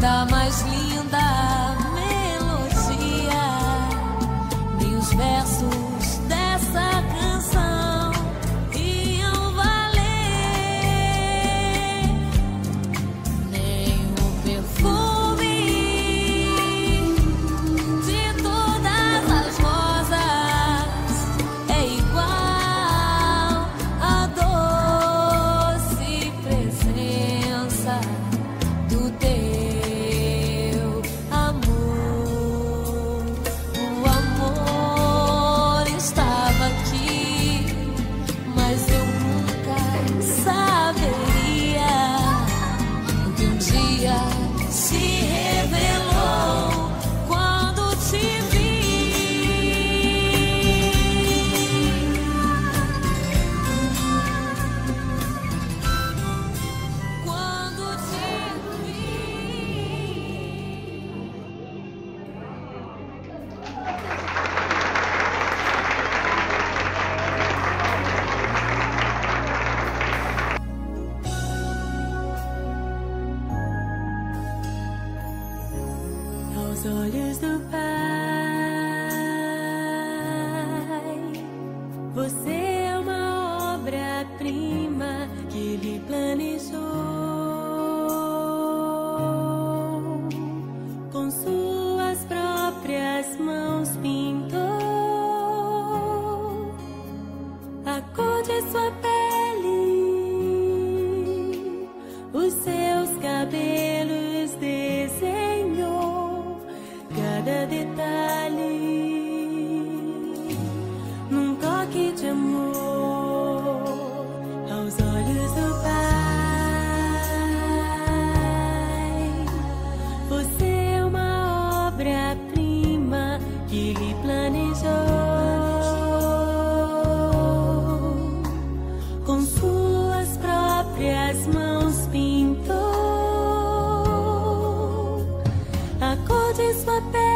da mais linda melodia. E os versos dessa canção iam valer nem o perfume de todas as rosas é igual à doce presença do teu. Aos olhos do Pai, você é uma obra-prima que Ele planejou, com suas próprias mãos pintou a cor de sua pele, os seus cabelos desenhados. Cada detalhe num toque de amor. Aos olhos do Pai, você é uma obra-prima que Ele planejou, com suas próprias mãos pintou a cor de sua pele.